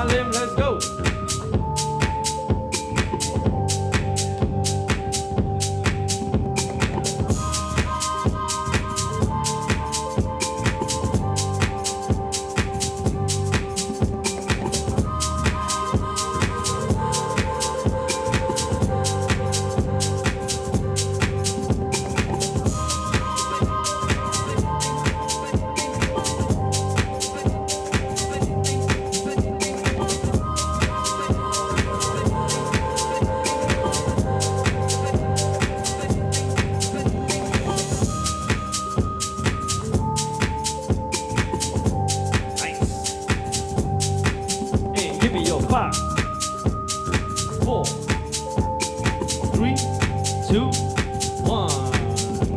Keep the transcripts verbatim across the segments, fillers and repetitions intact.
Harlem, let's go. Five, four, three, two, one.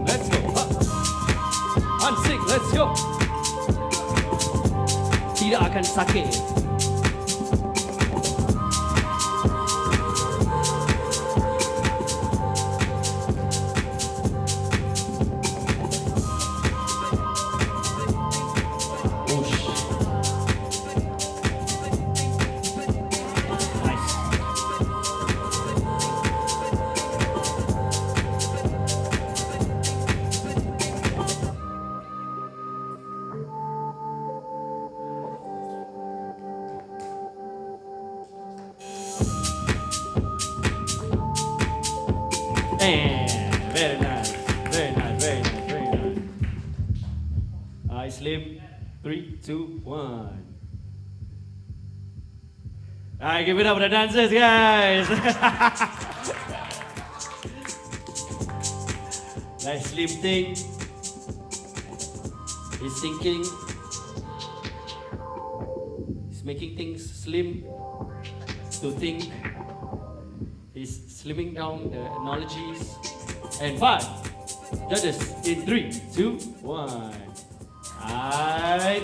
Let's go. Up. And six, let's go. Tidak akan sakit. And very nice, very nice, very nice, very nice. I sleep. Three, two, one. All right, give it up for the dancers, guys. That sleep thing is thinking. It's making things slim to think. He's slimming down the analogies. And five, that is in three, two, one. All right.